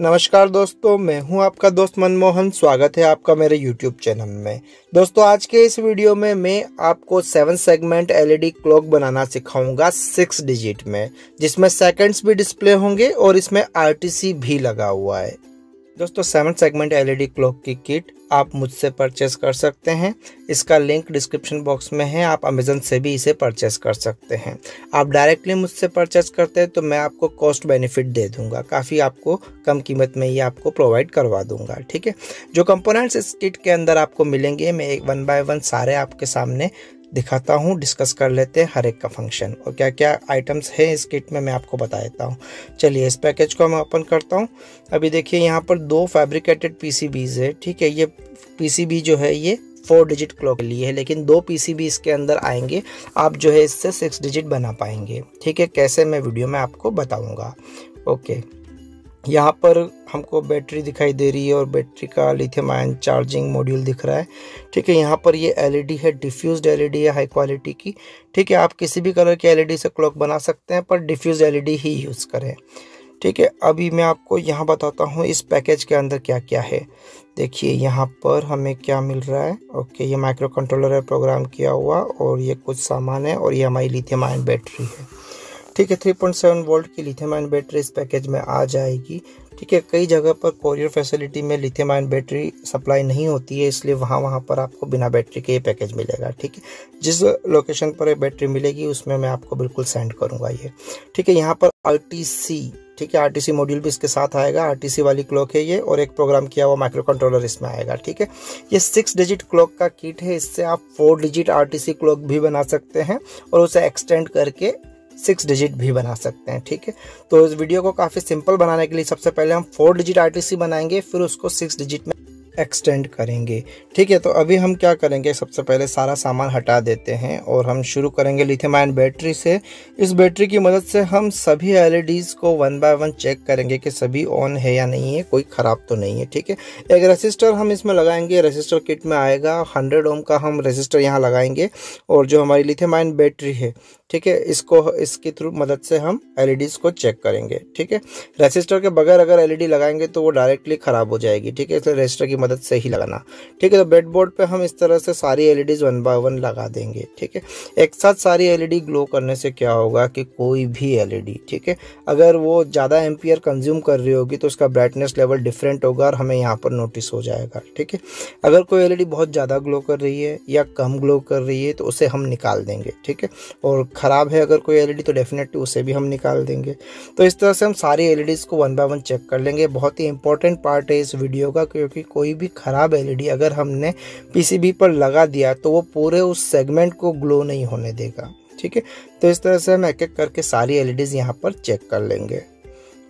नमस्कार दोस्तों, मैं हूं आपका दोस्त मनमोहन। स्वागत है आपका मेरे YouTube चैनल में। दोस्तों, आज के इस वीडियो में मैं आपको 7 सेगमेंट LED क्लॉक बनाना सिखाऊंगा 6 डिजिट में, जिसमें सेकंड्स भी डिस्प्ले होंगे और इसमें RTC भी लगा हुआ है। दोस्तों, 7 सेगमेंट LED क्लॉक की किट आप मुझसे परचेस कर सकते हैं। इसका लिंक डिस्क्रिप्शन बॉक्स में है। आप अमेज़न से भी इसे परचेस कर सकते हैं। आप डायरेक्टली मुझसे परचेस करते हैं तो मैं आपको कॉस्ट बेनिफिट दे दूंगा, काफ़ी आपको कम कीमत में ये आपको प्रोवाइड करवा दूंगा। ठीक है, जो कंपोनेंट्स इस किट के अंदर आपको मिलेंगे मैं एक वन बाय वन सारे आपके सामने दिखाता हूँ। डिस्कस कर लेते हैं हर एक का फंक्शन और क्या क्या आइटम्स हैं इस किट में, मैं आपको बता देता हूँ। चलिए, इस पैकेज को मैं ओपन करता हूँ। अभी देखिए यहाँ पर 2 फैब्रिकेटेड PCBs है। ठीक है, ये PCB जो है ये 4 डिजिट क्लॉक के लिए है, लेकिन 2 PCB इसके अंदर आएंगे। आप जो है इससे 6 डिजिट बना पाएंगे। ठीक है, कैसे मैं वीडियो में आपको बताऊँगा। ओके, यहाँ पर हमको बैटरी दिखाई दे रही है और बैटरी का लिथियम आयन चार्जिंग मॉड्यूल दिख रहा है। ठीक है, यहाँ पर ये LED है, डिफ्यूज LED है, हाई क्वालिटी की। ठीक है, आप किसी भी कलर के LED से क्लॉक बना सकते हैं, पर डिफ्यूज LED ही यूज़ करें। ठीक है, अभी मैं आपको यहाँ बताता हूँ इस पैकेज के अंदर क्या क्या है। देखिए यहाँ पर हमें क्या मिल रहा है। ओके, ये माइक्रो कंट्रोलर है प्रोग्राम किया हुआ, और ये कुछ सामान है, और ये हमारी लिथियम आयन बैटरी है। ठीक है, 3.7 वोल्ट की लिथियम आयन बैटरी इस पैकेज में आ जाएगी। ठीक है, कई जगह पर कोरियर फैसिलिटी में लिथियम आयन बैटरी सप्लाई नहीं होती है, इसलिए वहाँ पर आपको बिना बैटरी के ये पैकेज मिलेगा। ठीक है, जिस लोकेशन पर ये बैटरी मिलेगी उसमें मैं आपको बिल्कुल सेंड करूँगा ये। ठीक है, यहाँ पर RTC, ठीक है, RTC मॉड्यूल भी इसके साथ आएगा। RTC वाली क्लॉक है ये, और एक प्रोग्राम किया हुआ माइक्रो कंट्रोलर इसमें आएगा। ठीक है, ये 6 डिजिट क्लॉक का किट है। इससे आप 4 डिजिट RTC क्लॉक भी बना सकते हैं और उसे एक्सटेंड करके 6 डिजिट भी बना सकते हैं। ठीक है, तो इस वीडियो को काफ़ी सिंपल बनाने के लिए सबसे पहले हम 4 डिजिट RTC बनाएंगे, फिर उसको 6 डिजिट में एक्सटेंड करेंगे। ठीक है, तो अभी हम क्या करेंगे, सबसे पहले सारा सामान हटा देते हैं और हम शुरू करेंगे लिथियम आयन बैटरी से। इस बैटरी की मदद से हम सभी LEDs को वन बाय वन चेक करेंगे कि सभी ऑन है या नहीं है, कोई ख़राब तो नहीं है। ठीक है, एक रेसिस्टर हम इसमें लगाएंगे, रेसिस्टर किट में आएगा। 100 ओम का हम रेसिस्टर यहाँ लगाएंगे, और जो हमारी लिथियम आयन बैटरी है, ठीक है, इसको इसके थ्रू मदद से हम LEDs को चेक करेंगे। ठीक है, रेसिस्टर के बगैर अगर LED लगाएंगे तो वो डायरेक्टली ख़राब हो जाएगी। ठीक है, इसलिए रेसिस्टर की मदद से ही लगाना। ठीक है, तो ब्रेडबोर्ड पे हम इस तरह से सारी LEDs वन बाय वन लगा देंगे। ठीक है, एक साथ सारी LED ग्लो करने से क्या होगा कि कोई भी LED, ठीक है, अगर वो ज़्यादा एम्पियर कंज्यूम कर रही होगी तो उसका ब्राइटनेस लेवल डिफरेंट होगा और हमें यहाँ पर नोटिस हो जाएगा। ठीक है, अगर कोई LED बहुत ज़्यादा ग्लो कर रही है या कम ग्लो कर रही है तो उसे हम निकाल देंगे। ठीक है, और ख़राब है अगर कोई LED तो डेफिनेटली उसे भी हम निकाल देंगे। तो इस तरह से हम सारी LEDs को वन बाय वन चेक कर लेंगे। बहुत ही इंपॉर्टेंट पार्ट है इस वीडियो का, क्योंकि कोई भी ख़राब LED अगर हमने PCB पर लगा दिया तो वो पूरे उस सेगमेंट को ग्लो नहीं होने देगा। ठीक है, तो इस तरह से हम एक एक करके सारी LEDs यहाँ पर चेक कर लेंगे।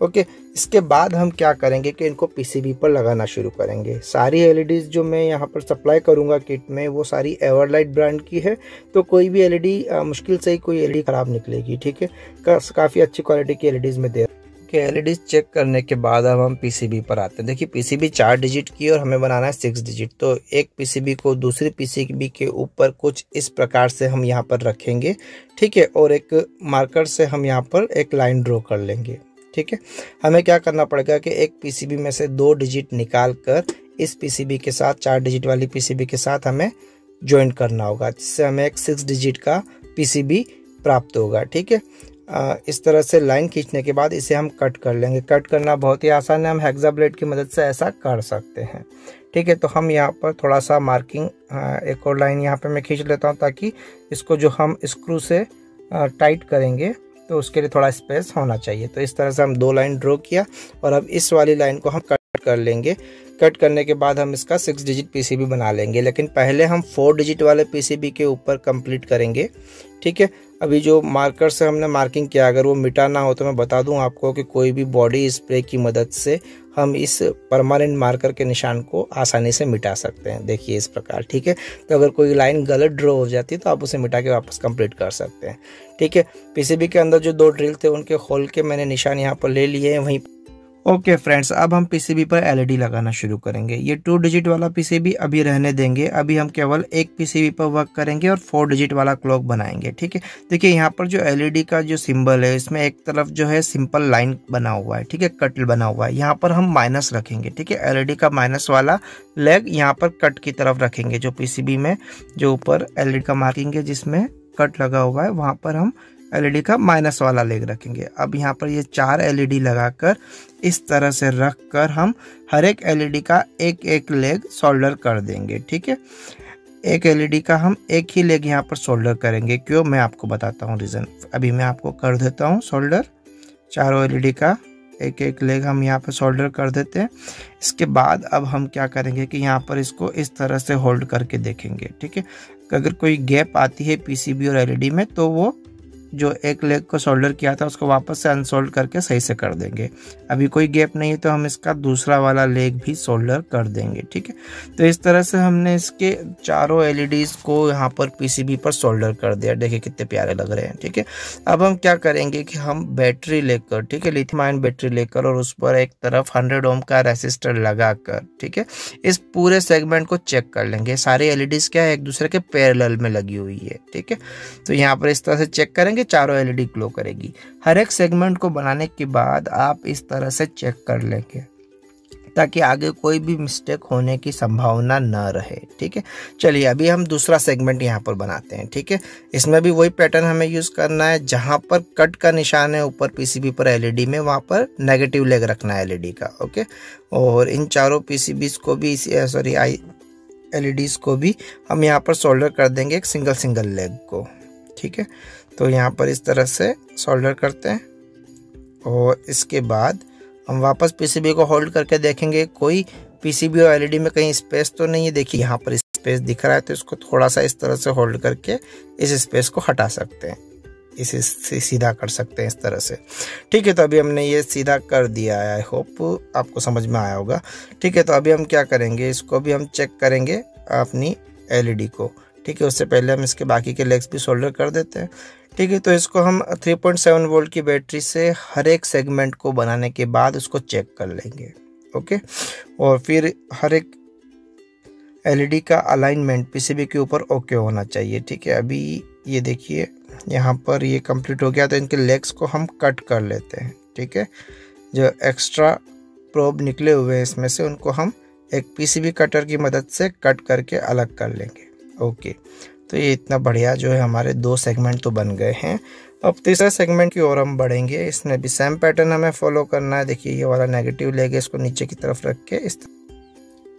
ओके, इसके बाद हम क्या करेंगे कि इनको PCB पर लगाना शुरू करेंगे। सारी LEDs जो मैं यहाँ पर सप्लाई करूँगा किट में वो सारी एवरलाइट ब्रांड की है, तो कोई भी LED मुश्किल से ही कोई LED ख़राब निकलेगी। ठीक है, काफ़ी अच्छी क्वालिटी की LEDs में दे रहा है। LEDs चेक करने के बाद अब हम PCB पर आते हैं। देखिए PCB 4 डिजिट की और हमें बनाना है 6 डिजिट, तो एक PCB को दूसरी PCB के ऊपर कुछ इस प्रकार से हम यहाँ पर रखेंगे। ठीक है, और एक मार्कर से हम यहाँ पर एक लाइन ड्रॉ कर लेंगे। ठीक है, हमें क्या करना पड़ेगा कि एक PCB में से 2 डिजिट निकाल कर इस PCB के साथ, 4 डिजिट वाली PCB के साथ हमें ज्वाइन करना होगा, जिससे हमें एक 6 डिजिट का PCB प्राप्त होगा। ठीक है, इस तरह से लाइन खींचने के बाद इसे हम कट कर लेंगे। कट करना बहुत ही आसान है, हम हेक्सा ब्लेड की मदद से ऐसा कर सकते हैं। ठीक है, तो हम यहाँ पर थोड़ा सा मार्किंग, एक और लाइन यहाँ पे मैं खींच लेता हूँ, ताकि इसको जो हम स्क्रू से टाइट करेंगे तो उसके लिए थोड़ा स्पेस होना चाहिए। तो इस तरह से हम 2 लाइन ड्रॉ किया, और अब इस वाली लाइन को हम कट कर लेंगे। कट करने के बाद हम इसका 6 डिजिट PCB बना लेंगे, लेकिन पहले हम 4 डिजिट वाले PCB के ऊपर कंप्लीट करेंगे। ठीक है, अभी जो मार्कर से हमने मार्किंग किया, अगर वो मिटाना हो तो मैं बता दूं आपको कि कोई भी बॉडी स्प्रे की मदद से हम इस परमानेंट मार्कर के निशान को आसानी से मिटा सकते हैं। देखिए इस प्रकार। ठीक है, तो अगर कोई लाइन गलत ड्रॉ हो जाती है तो आप उसे मिटा के वापस कंप्लीट कर सकते हैं। ठीक है, PCB के अंदर जो 2 ड्रिल थे उनके होल के मैंने निशान यहाँ पर ले लिए हैं, वहीं ओके फ्रेंड्स, अब हम पीसीबी पर एलईडी लगाना शुरू करेंगे। ये 2 डिजिट वाला पीसीबी अभी रहने देंगे, अभी हम केवल एक पीसीबी पर वर्क करेंगे और 4 डिजिट वाला क्लॉक बनाएंगे। ठीक है, देखिए यहाँ पर जो एलईडी का जो सिंबल है इसमें एक तरफ जो है सिंपल लाइन बना हुआ है, ठीक है, कट बना हुआ है। यहाँ पर हम माइनस रखेंगे, ठीक है, एलईडी का माइनस वाला लेग यहाँ पर कट की तरफ रखेंगे। जो पीसीबी में जो ऊपर एलईडी का मार्किंग है जिसमें कट लगा हुआ है वहाँ पर हम एलईडी का माइनस वाला लेग रखेंगे। अब यहाँ पर ये 4 एलईडी लगाकर इस तरह से रख कर हम हर एक एलईडी का एक एक लेग सोल्डर कर देंगे। ठीक है, एक एलईडी का हम एक ही लेग यहाँ पर सोल्डर करेंगे। क्यों, मैं आपको बताता हूँ रीज़न। अभी मैं आपको कर देता हूँ सोल्डर, 4 एलईडी का एक एक लेग हम यहाँ पर सोल्डर कर देते हैं। इसके बाद अब हम क्या करेंगे कि यहाँ पर इसको इस तरह से होल्ड करके देखेंगे। ठीक है, अगर कोई गैप आती है पीसीबी और एलईडी में तो वो जो एक लेग को सोल्डर किया था उसको वापस से अनसोल्ड करके सही से कर देंगे। अभी कोई गैप नहीं है तो हम इसका दूसरा वाला लेग भी सोल्डर कर देंगे। ठीक है, तो इस तरह से हमने इसके 4 एलईडीज़ को यहाँ पर पीसीबी पर सोल्डर कर दिया। देखिए कितने प्यारे लग रहे हैं। ठीक है, अब हम क्या करेंगे कि हम बैटरी लेकर, ठीक है, लिथियम आयन बैटरी लेकर और उस पर एक तरफ 100 ओम का रेसिस्टर लगा कर, ठीक है, इस पूरे सेगमेंट को चेक कर लेंगे। सारी एलईडीज़ क्या है, एक दूसरे के पैरेलल में लगी हुई है। ठीक है, तो यहाँ पर इस तरह से चेक करेंगे, चारों एलईडी ग्लो करेगी। हर एक सेगमेंट को बनाने के बाद आप इस तरह से चेक कर लेंगे ताकि आगे कोई भी मिस्टेक होने की संभावना ना रहे। ठीक है, चलिए अभी हम दूसरा सेगमेंट यहाँ पर बनाते हैं। ठीक है, इसमें भी वही पैटर्न हमें यूज़ करना है। जहाँ पर कट का निशान है ऊपर पीसीबी पर एलईडी में, वहाँ पर नेगेटिव लेग रखना है एलईडी का। ओके, और इन चारों पीसीबीज को भी, सॉरी एलईडीज को भी हम यहाँ पर सोल्डर कर देंगे एक सिंगल लेग को। ठीक है, तो यहाँ पर इस तरह से सोल्डर करते हैं और इसके बाद हम वापस पीसीबी को होल्ड करके देखेंगे कोई पीसीबी और एलईडी में कहीं स्पेस तो नहीं है। देखिए यहाँ पर स्पेस दिख रहा है, तो इसको थोड़ा सा इस तरह से होल्ड करके इस स्पेस को हटा सकते हैं, इसे सीधा कर सकते हैं इस तरह से। ठीक है, तो अभी हमने ये सीधा कर दिया है। आई होप आपको समझ में आया होगा। ठीक है, तो अभी हम क्या करेंगे, इसको भी हम चेक करेंगे अपनी एलईडी को। ठीक है, उससे पहले हम इसके बाकी के लेग्स भी सोल्डर कर देते हैं। ठीक है, तो इसको हम 3.7 वोल्ट की बैटरी से हर एक सेगमेंट को बनाने के बाद उसको चेक कर लेंगे। ओके, और फिर हर एक एलईडी का अलाइनमेंट पीसीबी के ऊपर ओके होना चाहिए। ठीक है, अभी ये देखिए यहाँ पर ये कंप्लीट हो गया, तो इनके लेग्स को हम कट कर लेते हैं। ठीक है, जो एक्स्ट्रा प्रोब निकले हुए हैं इसमें से उनको हम एक पीसीबी कटर की मदद से कट करके अलग कर लेंगे। ओके, तो ये इतना बढ़िया जो है हमारे 2 सेगमेंट तो बन गए हैं। अब तीसरे सेगमेंट की ओर हम बढ़ेंगे। इसमें भी सेम पैटर्न हमें फॉलो करना है। देखिए ये वाला नेगेटिव लेग है, इसको नीचे की तरफ रख के इस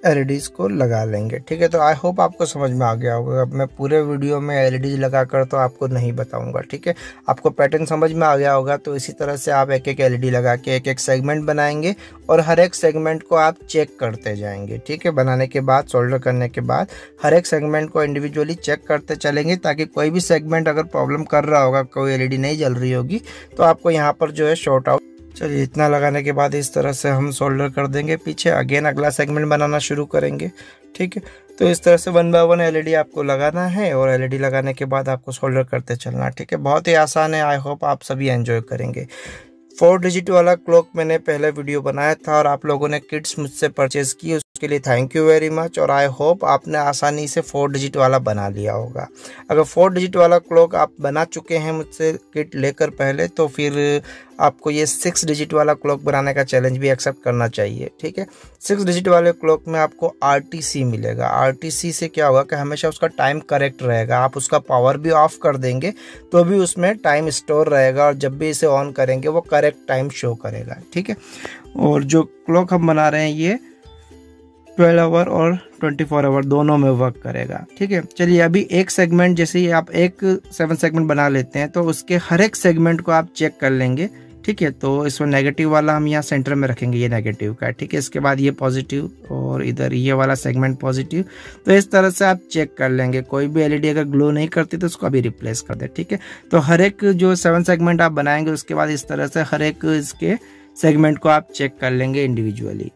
एलईडीज़ को लगा लेंगे। ठीक है, तो आई होप आपको समझ में आ गया होगा। अब मैं पूरे वीडियो में एलईडीज़ लगाकर तो आपको नहीं बताऊंगा। ठीक है, आपको पैटर्न समझ में आ गया होगा। तो इसी तरह से आप एक एक एलईडी लगा के एक एक सेगमेंट बनाएंगे और हर एक सेगमेंट को आप चेक करते जाएंगे। ठीक है, बनाने के बाद, सोल्डर करने के बाद हर एक सेगमेंट को इंडिविजुअली चेक करते चलेंगे ताकि कोई भी सेगमेंट अगर प्रॉब्लम कर रहा होगा, कोई एलईडी नहीं जल रही होगी, तो आपको यहाँ पर जो है शॉर्ट आउट। चलिए इतना लगाने के बाद इस तरह से हम सोल्डर कर देंगे, पीछे अगेन अगला सेगमेंट बनाना शुरू करेंगे। ठीक है, तो इस तरह से 1 बाय 1 एलईडी आपको लगाना है और एलईडी लगाने के बाद आपको सोल्डर करते चलना। ठीक है, बहुत ही आसान है। आई होप आप सभी एंजॉय करेंगे। 4 डिजिट वाला क्लॉक मैंने पहले वीडियो बनाया था और आप लोगों ने किट्स मुझसे परचेज़ की, उसके लिए थैंक यू वेरी मच। और आई होप आपने आसानी से 4 डिजिट वाला बना लिया होगा। अगर 4 डिजिट वाला क्लॉक आप बना चुके हैं मुझसे किट लेकर पहले, तो फिर आपको ये 6 डिजिट वाला क्लॉक बनाने का चैलेंज भी एक्सेप्ट करना चाहिए। ठीक है, 6 डिजिट वाले क्लॉक में आपको RTC मिलेगा। RTC से क्या होगा कि हमेशा उसका टाइम करेक्ट रहेगा। आप उसका पावर भी ऑफ कर देंगे तो भी उसमें टाइम स्टोर रहेगा और जब भी इसे ऑन करेंगे वो करेक्ट टाइम शो करेगा। ठीक है, और जो क्लॉक हम बना रहे हैं ये 12 आवर और 24 आवर दोनों में वर्क करेगा। ठीक है, चलिए अभी एक सेगमेंट, जैसे ही आप एक 7 सेगमेंट बना लेते हैं तो उसके हर एक सेगमेंट को आप चेक कर लेंगे। ठीक है, तो इसमें नेगेटिव वाला हम यहाँ सेंटर में रखेंगे, ये नेगेटिव का। ठीक है, इसके बाद ये पॉजिटिव और इधर ये वाला सेगमेंट पॉजिटिव। तो इस तरह से आप चेक कर लेंगे। कोई भी एलईडी अगर ग्लो नहीं करती तो उसको अभी रिप्लेस कर दें। ठीक है, तो हर एक जो 7 सेगमेंट आप बनाएंगे उसके बाद इस तरह से हर एक इसके सेगमेंट को आप चेक कर लेंगे इंडिविजुअली।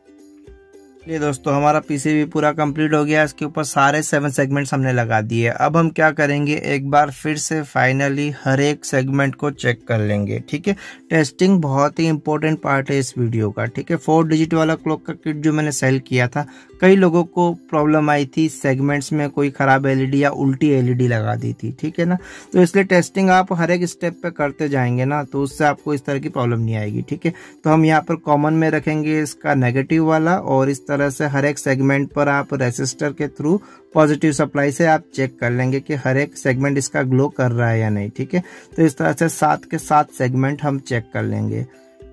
ये दोस्तों हमारा पीसीबी पूरा कंप्लीट हो गया। इसके ऊपर सारे 7 सेगमेंट्स हमने लगा दिए। अब हम क्या करेंगे, एक बार फिर से फाइनली हर एक सेगमेंट को चेक कर लेंगे। ठीक है, टेस्टिंग बहुत ही इंपॉर्टेंट पार्ट है इस वीडियो का। ठीक है, 4 डिजिट वाला क्लॉक का किट जो मैंने सेल किया था, कई लोगों को प्रॉब्लम आई थी सेगमेंट्स में, कोई ख़राब एलईडी या उल्टी एलईडी लगा दी थी। ठीक है ना, तो इसलिए टेस्टिंग आप हर एक स्टेप पे करते जाएंगे ना, तो उससे आपको इस तरह की प्रॉब्लम नहीं आएगी। ठीक है, तो हम यहाँ पर कॉमन में रखेंगे इसका नेगेटिव वाला, और इस तरह से हर एक सेगमेंट पर आप रेसिस्टर के थ्रू पॉजिटिव सप्लाई से आप चेक कर लेंगे कि हर एक सेगमेंट इसका ग्लो कर रहा है या नहीं। ठीक है, तो इस तरह से 7 के 7 सेगमेंट हम चेक कर लेंगे।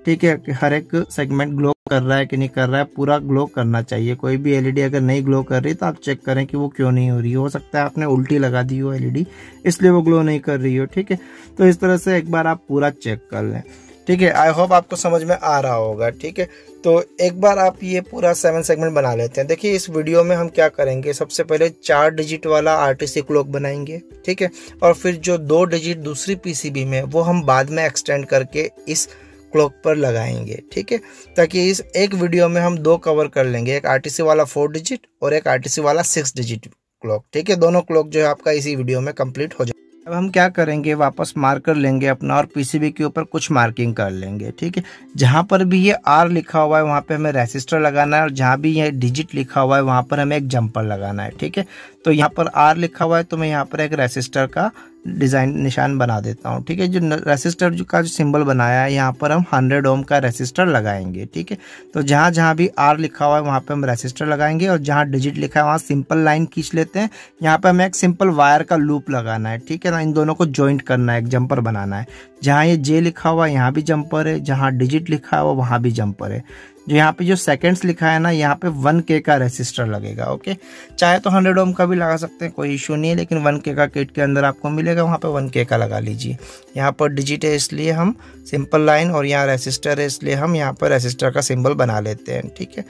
ठीक है, कि हर एक सेगमेंट ग्लो कर रहा है कि नहीं कर रहा है, पूरा ग्लो करना चाहिए। कोई भी एलईडी अगर नहीं ग्लो कर रही तो आप चेक करें कि वो क्यों नहीं हो रही। हो सकता है आपने उल्टी लगा दी हो एलईडी, इसलिए वो ग्लो नहीं कर रही हो। ठीक है, तो इस तरह से एक बार आप पूरा चेक कर लें। ठीक है, आई होप आपको समझ में आ रहा होगा। ठीक है, तो एक बार आप ये पूरा 7 सेगमेंट बना लेते हैं। देखिए, इस वीडियो में हम क्या करेंगे, सबसे पहले 4 डिजिट वाला आरटीसी क्लॉक बनाएंगे। ठीक है, और फिर जो 2 डिजिट दूसरी पीसीबी में, वो हम बाद में एक्सटेंड करके इस क्लॉक पर लगाएंगे। ठीक है, ताकि इस एक वीडियो में हम 2 कवर कर लेंगे, एक आरटीसी वाला 4 डिजिट और एक आरटीसी वाला 6 डिजिट क्लॉक। ठीक है, दोनों क्लॉक जो है आपका इसी वीडियो में कंप्लीट हो जाए। अब हम क्या करेंगे, वापस मार्कर लेंगे अपना और पीसीबी के ऊपर कुछ मार्किंग कर लेंगे। ठीक है, जहाँ पर भी ये आर लिखा हुआ है वहाँ पे हमें रेसिस्टर लगाना है, और जहाँ भी ये डिजिट लिखा हुआ है वहाँ पर हमें एक जंपर लगाना है। ठीक है, तो यहाँ पर आर लिखा हुआ है तो मैं यहाँ पर एक रेसिस्टर का डिज़ाइन निशान बना देता हूँ। ठीक है, जो रेसिस्टर का जो सिंबल बनाया है यहाँ पर हम 100 ओम का रेसिस्टर लगाएंगे। ठीक है, तो जहाँ जहाँ भी आर लिखा हुआ है वहाँ पे हम रेसिस्टर लगाएंगे, और जहाँ डिजिट लिखा है वहाँ सिंपल लाइन खींच लेते हैं। यहाँ पे हमें एक सिंपल वायर का लूप लगाना है। ठीक है ना, इन दोनों को ज्वाइंट करना है, एक जंपर बनाना है। जहाँ ये जे लिखा हुआ है यहाँ भी जंपर है, जहाँ डिजिट लिखा हुआ वहाँ भी जंपर है। जो यहाँ पे जो सेकंड्स लिखा है ना, यहाँ पे 1K का रेसिस्टर लगेगा। ओके, चाहे तो 100 ओम का भी लगा सकते हैं, कोई इशू नहीं है, लेकिन 1K का किट के अंदर आपको मिलेगा, वहाँ पे 1K का लगा लीजिए। यहाँ पर डिजिट है इसलिए हम सिंपल लाइन, और यहाँ रेसिस्टर है इसलिए हम यहाँ पर रेसिस्टर का सिंबल बना लेते हैं। ठीक है,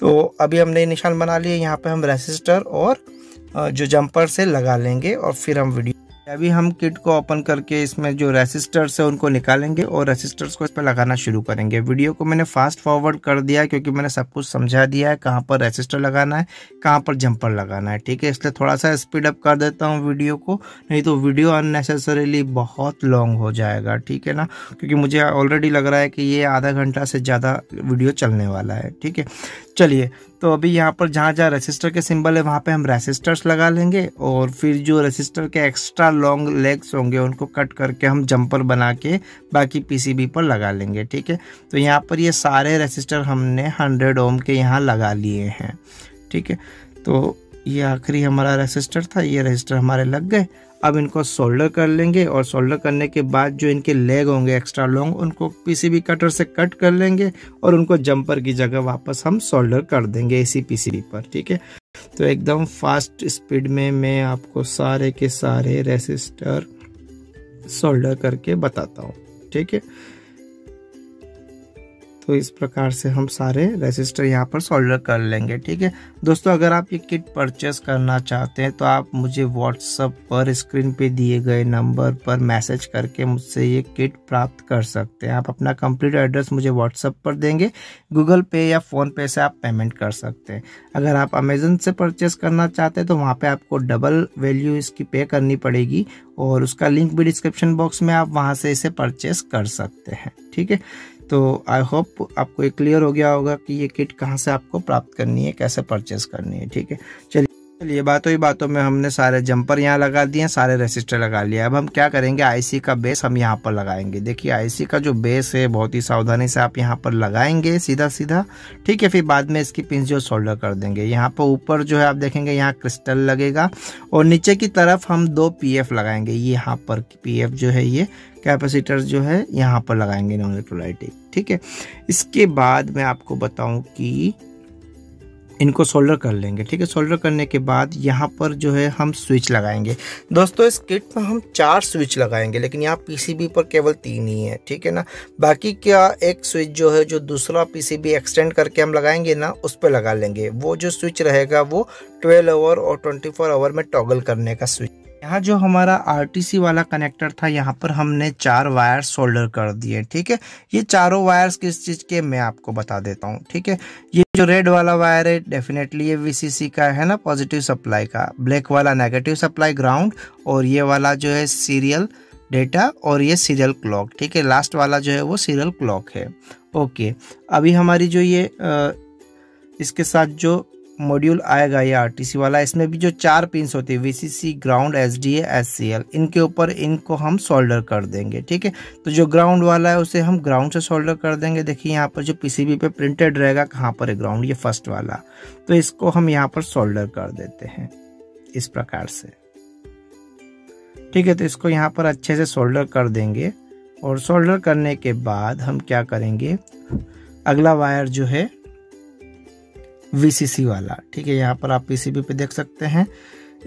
तो अभी हमने निशान बना लिए, यहाँ पर हम रेसिस्टर और जो जम्पर से लगा लेंगे, और फिर हम वीडियो अभी हम किट को ओपन करके इसमें जो रेसिस्टर्स है उनको निकालेंगे और रेसिस्टर्स को इस पर लगाना शुरू करेंगे। वीडियो को मैंने फास्ट फॉरवर्ड कर दिया क्योंकि मैंने सब कुछ समझा दिया है, कहाँ पर रेसिस्टर लगाना है, कहाँ पर जंपर लगाना है। ठीक है, इसलिए थोड़ा सा स्पीड अप कर देता हूँ वीडियो को, नहीं तो वीडियो अननेसेसरीली बहुत लॉन्ग हो जाएगा। ठीक है ना, क्योंकि मुझे ऑलरेडी लग रहा है कि ये आधा घंटा से ज़्यादा वीडियो चलने वाला है। ठीक है, चलिए, तो अभी यहाँ पर जहाँ जहाँ रेसिस्टर के सिंबल है वहाँ पे हम रेसिस्टर्स लगा लेंगे, और फिर जो रेसिस्टर के एक्स्ट्रा लॉन्ग लेग्स होंगे उनको कट करके हम जंपर बना के बाकी पीसीबी पर लगा लेंगे। ठीक है, तो यहाँ पर ये सारे रेसिस्टर हमने 100 ओम के यहाँ लगा लिए हैं। ठीक है, तो ये आखिरी हमारा रेसिस्टर था, ये रेसिस्टर हमारे लग गए। अब इनको सोल्डर कर लेंगे, और सोल्डर करने के बाद जो इनके लेग होंगे एक्स्ट्रा लॉन्ग, उनको पीसीबी कटर से कट कर लेंगे, और उनको जंपर की जगह वापस हम सोल्डर कर देंगे इसी पीसीबी पर। ठीक है, तो एकदम फास्ट स्पीड में मैं आपको सारे के सारे रेसिस्टर सोल्डर करके बताता हूँ। ठीक है, तो इस प्रकार से हम सारे रेसिस्टर यहाँ पर सोल्डर कर लेंगे। ठीक है दोस्तों, अगर आप ये किट परचेस करना चाहते हैं तो आप मुझे व्हाट्सएप पर स्क्रीन पे दिए गए नंबर पर मैसेज करके मुझसे ये किट प्राप्त कर सकते हैं। आप अपना कंप्लीट एड्रेस मुझे व्हाट्सएप पर देंगे, गूगल पे या फ़ोनपे से आप पेमेंट कर सकते हैं। अगर आप अमेजन से परचेस करना चाहते हैं तो वहाँ पर आपको डबल वैल्यू इसकी पे करनी पड़ेगी, और उसका लिंक भी डिस्क्रिप्शन बॉक्स में, आप वहाँ से इसे परचेस कर सकते हैं। ठीक है, तो आई होप आपको ये क्लियर हो गया होगा कि ये किट कहाँ से आपको प्राप्त करनी है, कैसे परचेस करनी है। ठीक है, चलिए बातों में हमने सारे जंपर यहाँ लगा दिए, सारे रेसिस्टर लगा लिया। अब हम क्या करेंगे, आईसी का बेस हम यहाँ पर लगाएंगे। देखिए, आईसी का जो बेस है बहुत ही सावधानी से आप यहाँ पर लगाएंगे सीधा। ठीक है, फिर बाद में इसकी पिन जो सोल्डर कर देंगे। यहाँ पर ऊपर जो है आप देखेंगे यहाँ क्रिस्टल लगेगा, और नीचे की तरफ हम 2 PF लगाएंगे। यहाँ पर PF जो है ये कैपेसिटर्स जो है यहाँ पर लगाएंगे, नॉन इलेक्ट्रोलाइटिक। ठीक है, इसके बाद मैं आपको बताऊँ कि इनको सोल्डर कर लेंगे। ठीक है, सोल्डर करने के बाद यहाँ पर जो है हम स्विच लगाएंगे। दोस्तों, इस किट में हम 4 स्विच लगाएंगे, लेकिन यहाँ पीसीबी पर केवल 3 ही है। ठीक है ना, बाकी क्या एक स्विच जो है जो दूसरा पीसीबी एक्सटेंड करके हम लगाएंगे ना, उस पर लगा लेंगे। वो जो स्विच रहेगा वो 12 आवर और 24 आवर में टॉगल करने का स्विच। यहाँ जो हमारा आरटीसी वाला कनेक्टर था यहाँ पर हमने 4 वायर सोल्डर कर दिए। ठीक है, ये चारों वायर्स किस चीज़ के मैं आपको बता देता हूँ। ठीक है, ये जो रेड वाला वायर है डेफिनेटली ये वीसीसी का है ना, पॉजिटिव सप्लाई का, ब्लैक वाला नेगेटिव सप्लाई ग्राउंड, और ये वाला जो है सीरियल डेटा और ये सीरियल क्लॉक। ठीक है, लास्ट वाला जो है वो सीरियल क्लॉक है। ओके, अभी हमारी जो ये इसके साथ जो मॉड्यूल आएगा ये आरटीसी वाला, इसमें भी जो 4 पिंस होती है वीसीसी, ग्राउंड, एसडीए, एससीएल, इनके ऊपर इनको हम सोल्डर कर देंगे। ठीक है, तो जो ग्राउंड वाला है उसे हम ग्राउंड से सोल्डर कर देंगे। देखिए यहाँ पर जो पीसीबी पे प्रिंटेड रहेगा कहाँ पर है ग्राउंड, ये फर्स्ट वाला, तो इसको हम यहाँ पर सोल्डर कर देते हैं इस प्रकार से। ठीक है, तो इसको यहाँ पर अच्छे से सोल्डर कर देंगे, और सोल्डर करने के बाद हम क्या करेंगे, अगला वायर जो है VCC वाला। ठीक है, यहाँ पर आप पीसीबी पे देख सकते हैं,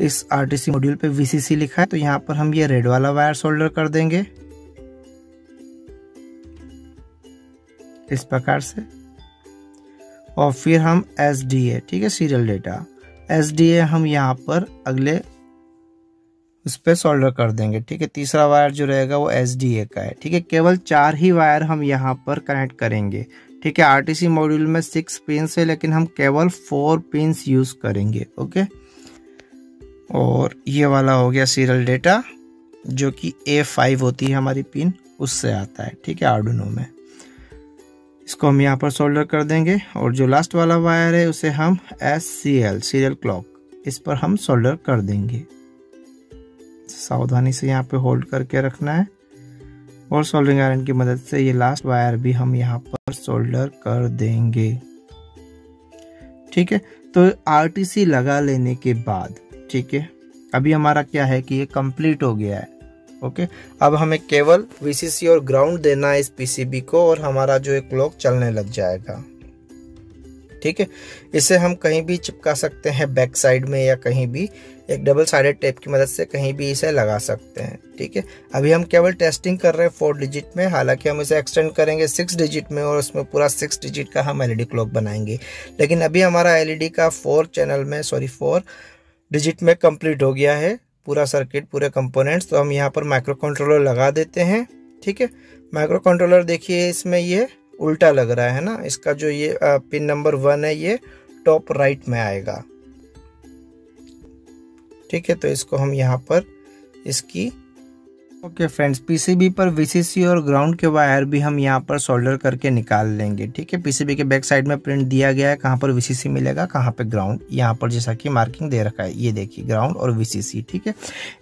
इस आरटीसी मॉड्यूल पे VCC लिखा है, तो यहाँ पर हम ये रेड वाला वायर सोल्डर कर देंगे इस प्रकार से। और फिर हम SDA, ठीक है, सीरियल डेटा, SDA हम यहाँ पर अगले उस पर सोल्डर कर देंगे। ठीक है, तीसरा वायर जो रहेगा वो SDA का है। ठीक है, केवल 4 ही वायर हम यहाँ पर कनेक्ट करेंगे। ठीक है, आरटीसी मॉड्यूल में 6 पिंस है, लेकिन हम केवल 4 पिंस यूज करेंगे। ओके, और ये वाला हो गया सीरियल डेटा, जो कि A5 होती है हमारी पिन, उससे आता है। ठीक है, आर्डुनो में इसको हम यहाँ पर सोल्डर कर देंगे, और जो लास्ट वाला वायर है उसे हम SCL, सीरियल क्लॉक, इस पर हम सोल्डर कर देंगे। सावधानी से यहाँ पे होल्ड करके रखना है, और सोल्डरिंग आयरन की मदद से ये लास्ट वायर भी हम यहाँ पर सोल्डर कर देंगे। ठीक है, तो आरटीसी लगा लेने के बाद, ठीक है, अभी हमारा क्या है कि ये कंप्लीट हो गया है। ओके, अब हमें केवल वीसीसी और ग्राउंड देना है इस पीसीबी को, और हमारा जो एक क्लॉक चलने लग जाएगा। ठीक है, इसे हम कहीं भी चिपका सकते हैं बैक साइड में, या कहीं भी एक डबल साइडेड टेप की मदद से कहीं भी इसे लगा सकते हैं। ठीक है, अभी हम केवल टेस्टिंग कर रहे हैं 4 डिजिट में, हालांकि हम इसे एक्सटेंड करेंगे 6 डिजिट में, और उसमें पूरा 6 डिजिट का हम एलईडी क्लॉक बनाएंगे। लेकिन अभी हमारा एलईडी का 4 डिजिट में कंप्लीट हो गया है पूरा सर्किट, पूरे कंपोनेंट्स, तो हम यहाँ पर माइक्रो कंट्रोलर लगा देते हैं। ठीक है, माइक्रो कंट्रोलर देखिए इसमें ये उल्टा लग रहा है ना, इसका जो ये पिन नंबर 1 है ये टॉप राइट में आएगा। ठीक है, तो इसको हम यहाँ पर इसकी ओके फ्रेंड्स, पीसीबी पर वीसीसी और ग्राउंड के वायर भी हम यहाँ पर सोल्डर करके निकाल लेंगे। ठीक है, पीसीबी के बैक साइड में प्रिंट दिया गया है, कहाँ पर वीसीसी मिलेगा, कहाँ पे ग्राउंड, यहाँ पर जैसा कि मार्किंग दे रखा है, ये देखिए ग्राउंड और वीसीसी। ठीक है,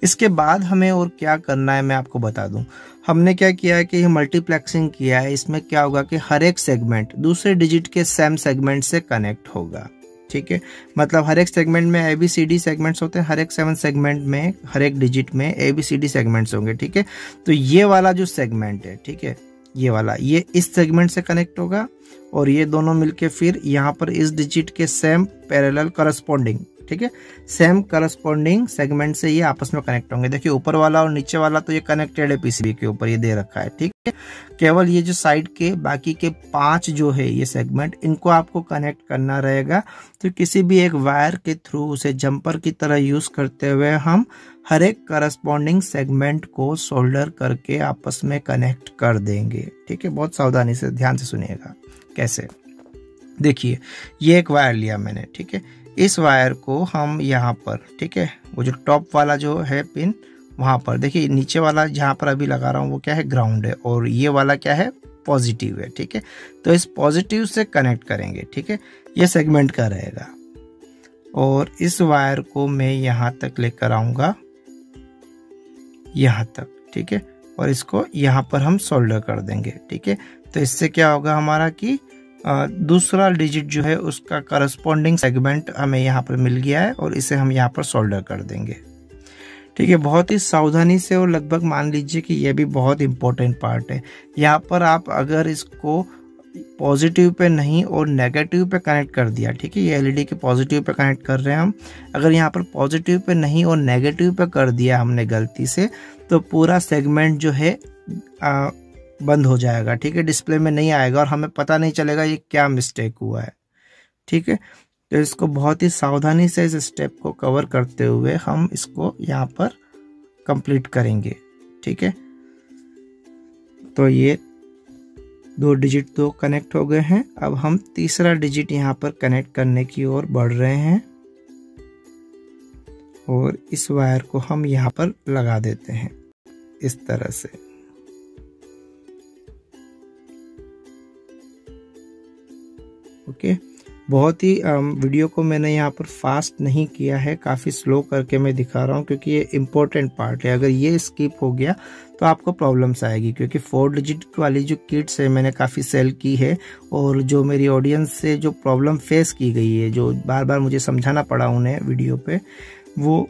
इसके बाद हमें और क्या करना है मैं आपको बता दूँ। हमने क्या किया है कि ये मल्टीप्लेक्सिंग किया है, इसमें क्या होगा कि हर एक सेगमेंट दूसरे डिजिट के सेम सेगमेंट से कनेक्ट होगा। ठीक है, मतलब हर एक सेगमेंट में ABCD सेगमेंट्स होते हैं, हर एक 7 सेगमेंट में, हर एक डिजिट में ABCD सेगमेंट्स होंगे। ठीक है, तो ये वाला जो सेगमेंट है, ठीक है, ये वाला, ये इस सेगमेंट से कनेक्ट होगा, और ये दोनों मिलके फिर यहाँ पर इस डिजिट के सेम पैरेलल करस्पॉन्डिंग, ठीक है, सेम करस्पॉन्डिंग सेगमेंट से ये आपस में कनेक्ट होंगे। देखिए ऊपर वाला और नीचे वाला तो ये कनेक्टेड है पीसीबी के ऊपर, ये दे रखा है। ठीक है, केवल ये जो साइड के बाकी के 5 जो है ये सेगमेंट, इनको आपको कनेक्ट करना रहेगा। तो किसी भी एक वायर के थ्रू उसे जंपर की तरह यूज करते हुए हम हर एक करस्पॉन्डिंग सेगमेंट को सोल्डर करके आपस में कनेक्ट कर देंगे। ठीक है, बहुत सावधानी से ध्यान से सुनिएगा कैसे। देखिए ये एक वायर लिया मैंने, ठीक है, इस वायर को हम यहाँ पर, ठीक है, वो जो टॉप वाला जो है पिन वहाँ पर, देखिए नीचे वाला जहाँ पर अभी लगा रहा हूँ वो क्या है ग्राउंड है, और ये वाला क्या है पॉजिटिव है। ठीक है, तो इस पॉजिटिव से कनेक्ट करेंगे। ठीक है, ये सेगमेंट का रहेगा, और इस वायर को मैं यहाँ तक लेकर आऊँगा, यहाँ तक। ठीक है, और इसको यहाँ पर हम सोल्डर कर देंगे। ठीक है, तो इससे क्या होगा हमारा कि दूसरा डिजिट जो है उसका करस्पॉन्डिंग सेगमेंट हमें यहाँ पर मिल गया है, और इसे हम यहाँ पर सोल्डर कर देंगे। ठीक है, बहुत ही सावधानी से, और लगभग मान लीजिए कि यह भी बहुत इम्पोर्टेंट पार्ट है। यहाँ पर आप अगर इसको पॉजिटिव पे नहीं और नेगेटिव पे कनेक्ट कर दिया, ठीक है, ये एलईडी के पॉजिटिव पे कनेक्ट कर रहे हैं हम, अगर यहाँ पर पॉजिटिव पे नहीं और नेगेटिव पे कर दिया हमने गलती से, तो पूरा सेगमेंट जो है बंद हो जाएगा। ठीक है, डिस्प्ले में नहीं आएगा, और हमें पता नहीं चलेगा ये क्या मिस्टेक हुआ है। ठीक है, तो इसको बहुत ही सावधानी से इस स्टेप को कवर करते हुए हम इसको यहाँ पर कंप्लीट करेंगे। ठीक है, तो ये दो डिजिट तो कनेक्ट हो गए हैं। अब हम तीसरा डिजिट यहाँ पर कनेक्ट करने की ओर बढ़ रहे हैं और इस वायर को हम यहाँ पर लगा देते हैं इस तरह से। ओके, बहुत ही वीडियो को मैंने यहाँ पर फास्ट नहीं किया है, काफ़ी स्लो करके मैं दिखा रहा हूँ क्योंकि ये इम्पोर्टेंट पार्ट है। अगर ये स्किप हो गया तो आपको प्रॉब्लम्स आएगी, क्योंकि 4 डिजिट वाली जो किट्स है मैंने काफ़ी सेल की है और जो मेरी ऑडियंस से जो प्रॉब्लम फेस की गई है, जो बार बार मुझे समझाना पड़ा उन्हें वीडियो पे, वो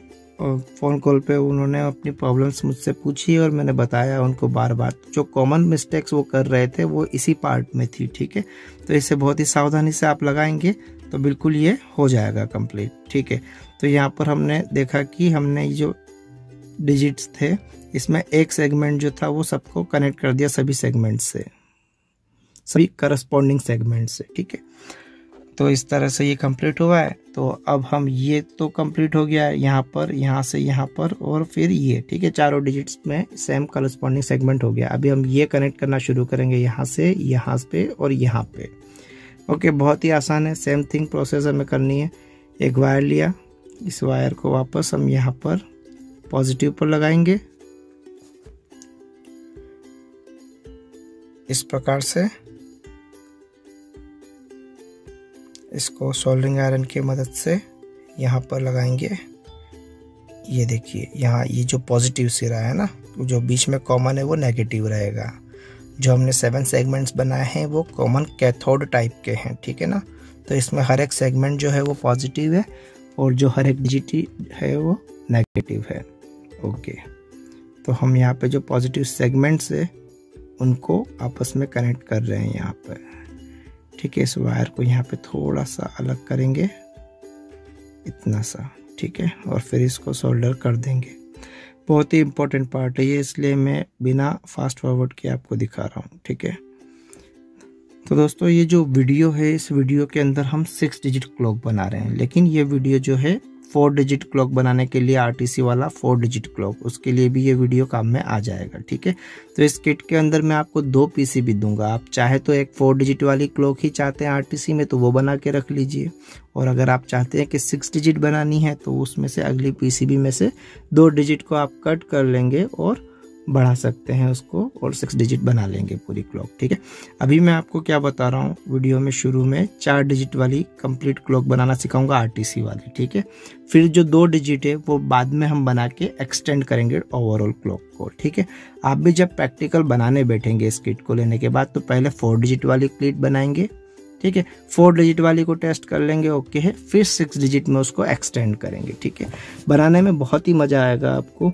फ़ोन कॉल पे उन्होंने अपनी प्रॉब्लम्स मुझसे पूछी और मैंने बताया उनको बार बार। जो कॉमन मिस्टेक्स वो कर रहे थे वो इसी पार्ट में थी। ठीक है, तो इसे बहुत ही सावधानी से आप लगाएंगे तो बिल्कुल ये हो जाएगा कंप्लीट। ठीक है, तो यहाँ पर हमने देखा कि हमने जो डिजिट्स थे इसमें एक सेगमेंट जो था वो सबको कनेक्ट कर दिया, सभी सेगमेंट से, सभी करस्पॉन्डिंग सेगमेंट से। ठीक है, तो इस तरह से ये कंप्लीट हुआ है। तो अब हम ये तो कंप्लीट हो गया है यहाँ पर, यहाँ से यहाँ पर और फिर ये। ठीक है, चारों डिजिट्स में सेम करस्पॉन्डिंग सेगमेंट हो गया। अभी हम ये कनेक्ट करना शुरू करेंगे यहाँ से यहाँ पे और यहाँ पे। ओके, बहुत ही आसान है, सेम थिंग प्रोसेस हमें करनी है। एक वायर लिया, इस वायर को वापस हम यहाँ पर पॉजिटिव पर लगाएंगे इस प्रकार से। इसको सोल्डरिंग आयरन की मदद से यहाँ पर लगाएंगे। ये देखिए यहाँ ये जो पॉजिटिव सिरा है ना, जो बीच में कॉमन है वो नेगेटिव रहेगा। जो हमने 7 सेगमेंट्स बनाए हैं वो कॉमन कैथोड टाइप के हैं। ठीक है ना, तो इसमें हर एक सेगमेंट जो है वो पॉजिटिव है और जो हर एक डिजिट है वो नेगेटिव है। ओके, तो हम यहाँ पे जो पॉजिटिव सेगमेंट्स है उनको आपस में कनेक्ट कर रहे हैं यहाँ पर। ठीक है, इस वायर को यहाँ पे थोड़ा सा अलग करेंगे, इतना सा। ठीक है, और फिर इसको सोल्डर कर देंगे। बहुत ही इम्पोर्टेंट पार्ट है ये, इसलिए मैं बिना फास्ट फॉरवर्ड के आपको दिखा रहा हूँ। ठीक है, तो दोस्तों ये जो वीडियो है इस वीडियो के अंदर हम 6 डिजिट क्लॉक बना रहे हैं, लेकिन ये वीडियो जो है 4 डिजिट क्लॉक बनाने के लिए आरटीसी वाला 4 डिजिट क्लॉक, उसके लिए भी ये वीडियो काम में आ जाएगा। ठीक है, तो इस किट के अंदर मैं आपको 2 पीसीबी दूंगा। आप चाहे तो एक 4 डिजिट वाली क्लॉक ही चाहते हैं आरटीसी में तो वो बना के रख लीजिए, और अगर आप चाहते हैं कि 6 डिजिट बनानी है तो उसमें से अगली पीसीबी में से 2 डिजिट को आप कट कर लेंगे और बढ़ा सकते हैं उसको और 6 डिजिट बना लेंगे पूरी क्लॉक। ठीक है, अभी मैं आपको क्या बता रहा हूँ वीडियो में, शुरू में 4 डिजिट वाली कंप्लीट क्लॉक बनाना सिखाऊंगा आरटीसी वाली। ठीक है, फिर जो 2 डिजिट है वो बाद में हम बना के एक्सटेंड करेंगे ओवरऑल क्लॉक को। ठीक है, आप भी जब प्रैक्टिकल बनाने बैठेंगे इस किट को लेने के बाद तो पहले 4 डिजिट वाली किट बनाएंगे। ठीक है, 4 डिजिट वाली को टेस्ट कर लेंगे, ओके है, फिर 6 डिजिट में उसको एक्सटेंड करेंगे। ठीक है, बनाने में बहुत ही मज़ा आएगा आपको।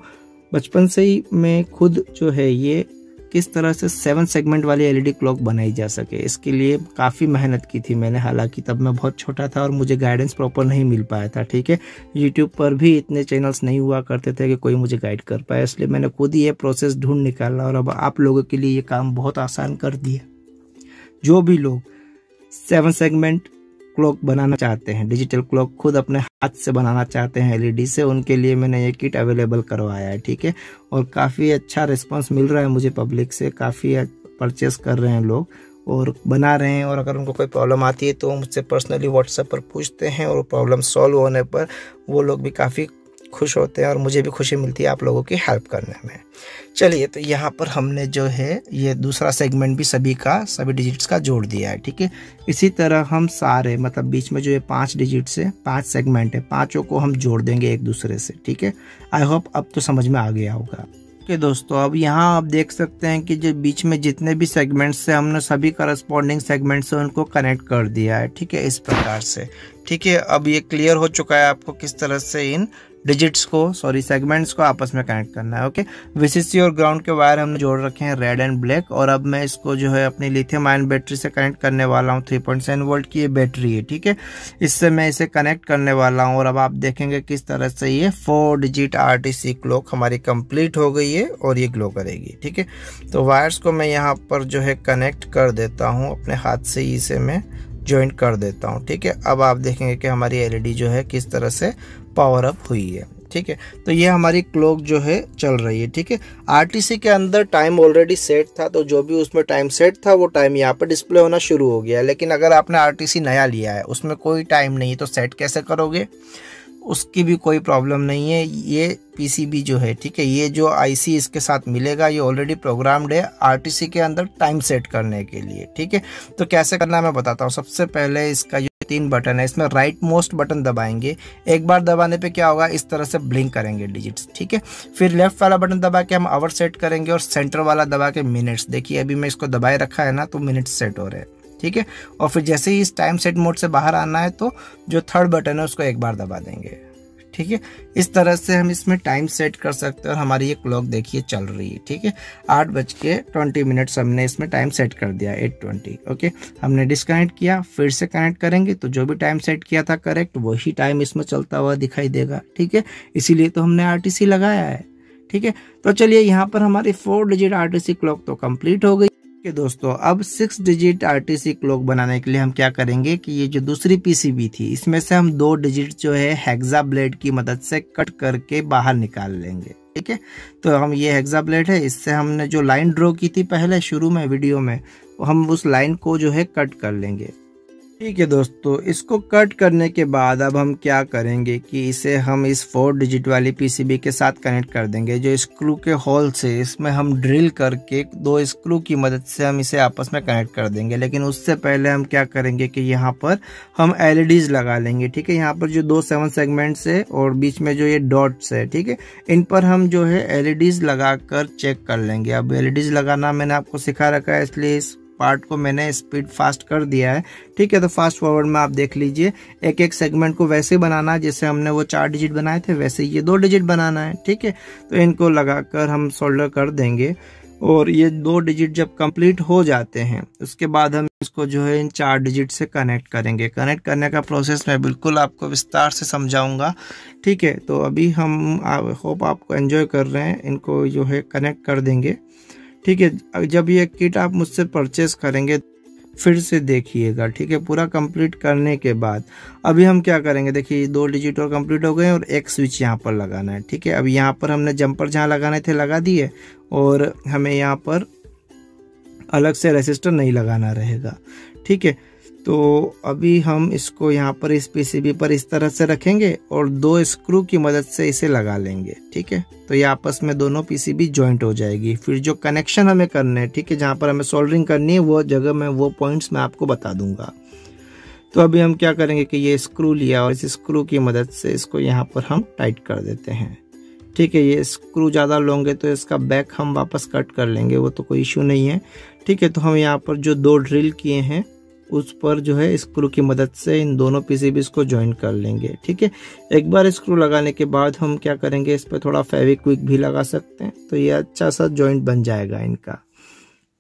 बचपन से ही मैं खुद जो है ये किस तरह से 7 सेगमेंट वाली एलईडी क्लॉक बनाई जा सके इसके लिए काफ़ी मेहनत की थी मैंने। हालांकि तब मैं बहुत छोटा था और मुझे गाइडेंस प्रॉपर नहीं मिल पाया था। ठीक है, यूट्यूब पर भी इतने चैनल्स नहीं हुआ करते थे कि कोई मुझे गाइड कर पाया, इसलिए मैंने खुद ही ये प्रोसेस ढूंढ निकाला और अब आप लोगों के लिए ये काम बहुत आसान कर दिया। जो भी लोग 7 सेगमेंट क्लॉक बनाना चाहते हैं, डिजिटल क्लॉक खुद अपने हाथ से बनाना चाहते हैं एलईडी से, उनके लिए मैंने ये किट अवेलेबल करवाया है। ठीक है, और काफ़ी अच्छा रिस्पांस मिल रहा है मुझे पब्लिक से, काफ़ी परचेस कर रहे हैं लोग और बना रहे हैं। और अगर उनको कोई प्रॉब्लम आती है तो मुझसे पर्सनली व्हाट्सएप पर पूछते हैं और प्रॉब्लम सॉल्व होने पर वो लोग भी काफ़ी खुश होते हैं और मुझे भी खुशी मिलती है आप लोगों की हेल्प करने में। चलिए, तो यहाँ पर हमने जो है ये दूसरा सेगमेंट भी सभी डिजिट्स का जोड़ दिया है। ठीक है, इसी तरह हम सारे मतलब बीच में जो ये 5 डिजिट्स है, 5 सेगमेंट है, पाँचों को हम जोड़ देंगे एक दूसरे से। ठीक है, आई होप अब तो समझ में आ गया होगा। ओके दोस्तों, अब यहाँ आप देख सकते हैं कि जो बीच में जितने भी सेगमेंट्स से हमने सभी करस्पॉन्डिंग सेगमेंट से उनको कनेक्ट कर दिया है। ठीक है, इस प्रकार से। ठीक है, अब ये क्लियर हो चुका है आपको किस तरह से इन डिजिट्स को सेगमेंट्स को आपस में कनेक्ट करना है। ओके, वीसीसी और ग्राउंड के वायर हमने जोड़ रखे हैं रेड एंड ब्लैक, और अब मैं इसको जो है अपनी लिथियम आयन बैटरी से कनेक्ट करने वाला हूँ। 3.7 वोल्ट की ये बैटरी है। ठीक है, इससे मैं इसे कनेक्ट करने वाला हूँ और अब आप देखेंगे किस तरह से ये 4 डिजिट आरटीसी क्लॉक हमारी कंप्लीट हो गई है और ये ग्लो करेगी। ठीक है, तो वायर्स को मैं यहाँ पर जो है कनेक्ट कर देता हूँ, अपने हाथ से ही इसे मैं ज्वाइंट कर देता हूँ। ठीक है, अब आप देखेंगे कि हमारी एलईडी जो है किस तरह से पावर अप हुई है। ठीक है। तो ये हमारी क्लॉक जो है चल रही है, ठीक है। आरटीसी के अंदर टाइम ऑलरेडी सेट था, तो जो भी उसमें टाइम सेट था वो टाइम यहाँ पर डिस्प्ले होना शुरू हो गया। लेकिन अगर आपने आरटीसी नया लिया है, उसमें कोई टाइम नहीं है, तो सेट कैसे करोगे, उसकी भी कोई प्रॉब्लम नहीं है। ये पीसीबी जो है, ठीक है, ये जो आईसी इसके साथ मिलेगा ये ऑलरेडी प्रोग्राम्ड है आरटीसी के अंदर टाइम सेट करने के लिए, ठीक है। तो कैसे करना मैं बताता हूँ। सबसे पहले इसका 3 बटन है, इसमें राइट मोस्ट बटन दबाएंगे। एक बार दबाने पे क्या होगा, इस तरह से ब्लिंक करेंगे डिजिट्स, ठीक है। फिर लेफ्ट वाला बटन दबा के हम आवर सेट करेंगे और सेंटर वाला दबा के मिनट्स। देखिए अभी मैं इसको दबाए रखा है ना, तो मिनट्स सेट हो रहे हैं, ठीक है। और फिर जैसे ही इस टाइम सेट मोड से बाहर आना है तो जो थर्ड बटन है उसको एक बार दबा देंगे, ठीक है। इस तरह से हम इसमें टाइम सेट कर सकते हैं और हमारी ये क्लॉक देखिए चल रही है, ठीक है। 8:20 हमने इसमें टाइम सेट कर दिया, 8:20। ओके, हमने डिस्कनेक्ट किया, फिर से कनेक्ट करेंगे तो जो भी टाइम सेट किया था करेक्ट वही टाइम इसमें चलता हुआ दिखाई देगा, ठीक है। इसीलिए तो हमने आरटीसी लगाया है, ठीक है। तो चलिए यहाँ पर हमारी 4 डिजिट आरटीसी क्लॉक तो कंप्लीट हो गई। ओके दोस्तों, अब 6 डिजिट आरटीसी क्लॉक बनाने के लिए हम क्या करेंगे कि ये जो दूसरी पीसीबी थी इसमें से हम 2 डिजिट जो है हेक्सा ब्लेड की मदद से कट करके बाहर निकाल लेंगे, ठीक है। तो हम ये हेक्सा ब्लेड है, इससे हमने जो लाइन ड्रॉ की थी पहले शुरू में वीडियो में, हम उस लाइन को जो है कट कर लेंगे, ठीक है दोस्तों। इसको कट करने के बाद अब हम क्या करेंगे कि इसे हम इस 4 डिजिट वाली पीसीबी के साथ कनेक्ट कर देंगे। जो स्क्रू के होल से इसमें हम ड्रिल करके 2 स्क्रू की मदद से हम इसे आपस में कनेक्ट कर देंगे। लेकिन उससे पहले हम क्या करेंगे कि यहाँ पर हम एलईडीज लगा लेंगे, ठीक है। यहाँ पर जो 2 7 सेगमेंट्स है और बीच में जो ये डॉट्स है, ठीक है, इन पर हम जो है एलईडीज लगा कर चेक कर लेंगे। अब एलईडीज लगाना मैंने आपको सिखा रखा है, इसलिए इस पार्ट को मैंने स्पीड फास्ट कर दिया है, ठीक है। तो फास्ट फॉरवर्ड में आप देख लीजिए, एक एक सेगमेंट को वैसे बनाना है जैसे हमने वो 4 डिजिट बनाए थे, वैसे ये 2 डिजिट बनाना है, ठीक है। तो इनको लगाकर हम सोल्डर कर देंगे और ये 2 डिजिट जब कंप्लीट हो जाते हैं उसके बाद हम इसको जो है इन 4 डिजिट से कनेक्ट करेंगे। कनेक्ट करने का प्रोसेस मैं बिल्कुल आपको विस्तार से समझाऊंगा, ठीक है। तो अभी हम होप आपको एंजॉय कर रहे हैं, इनको जो है कनेक्ट कर देंगे, ठीक है। जब ये किट आप मुझसे परचेस करेंगे फिर से देखिएगा, ठीक है, पूरा कंप्लीट करने के बाद। अभी हम क्या करेंगे, देखिए 2 डिजिट और कंप्लीट हो गए और एक स्विच यहाँ पर लगाना है, ठीक है। अब यहाँ पर हमने जंपर जहाँ लगाने थे लगा दिए और हमें यहाँ पर अलग से रेसिस्टर नहीं लगाना रहेगा, ठीक है। तो अभी हम इसको यहाँ पर इस पीसीबी पर इस तरह से रखेंगे और 2 स्क्रू की मदद से इसे लगा लेंगे, ठीक है। तो ये आपस में दोनों पीसीबी जॉइंट हो जाएगी। फिर जो कनेक्शन हमें करने हैं, ठीक है, जहाँ पर हमें सोल्डरिंग करनी है वो जगह में वो पॉइंट्स मैं आपको बता दूंगा। तो अभी हम क्या करेंगे कि ये स्क्रू लिया और इस स्क्रू की मदद से इसको यहाँ पर हम टाइट कर देते हैं, ठीक है। ये स्क्रू ज़्यादा लॉन्ग है तो इसका बैक हम वापस कट कर लेंगे, वो तो कोई इशू नहीं है, ठीक है। तो हम यहाँ पर जो 2 ड्रिल किए हैं उस पर जो है स्क्रू की मदद से इन दोनों पीसीबी को ज्वाइन कर लेंगे, ठीक है। एक बार स्क्रू लगाने के बाद हम क्या करेंगे, इस पर थोड़ा फेविक्विक भी लगा सकते हैं, तो ये अच्छा सा जॉइंट बन जाएगा इनका,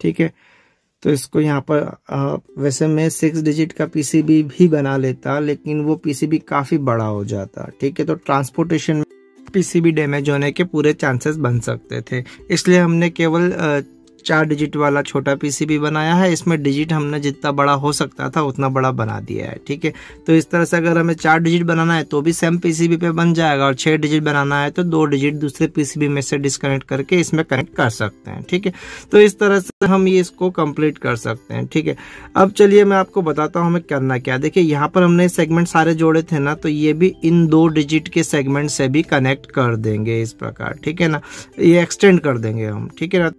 ठीक है। तो इसको यहाँ पर वैसे मैं 6 डिजिट का पीसीबी भी बना लेता लेकिन वो पीसीबी काफ़ी बड़ा हो जाता, ठीक है। तो ट्रांसपोर्टेशन में पीसीबी डैमेज होने के पूरे चांसेस बन सकते थे, इसलिए हमने केवल 4 डिजिट वाला छोटा पीसीबी बनाया है। इसमें डिजिट हमने जितना बड़ा हो सकता था उतना बड़ा बना दिया है, ठीक है। तो इस तरह से अगर हमें 4 डिजिट बनाना है तो भी सेम पीसीबी पे बन जाएगा और 6 डिजिट बनाना है तो 2 डिजिट दूसरे पीसीबी में से डिस्कनेक्ट करके इसमें कनेक्ट कर सकते हैं, ठीक है। तो इस तरह से हम ये इसको कंप्लीट कर सकते हैं, ठीक है। अब चलिए मैं आपको बताता हूँ हमें करना क्या। देखिए यहाँ पर हमने सेगमेंट सारे जोड़े थे ना, तो ये भी इन 2 डिजिट के सेगमेंट से भी कनेक्ट कर देंगे इस प्रकार, ठीक है ना। ये एक्सटेंड कर देंगे हम, ठीक है ना,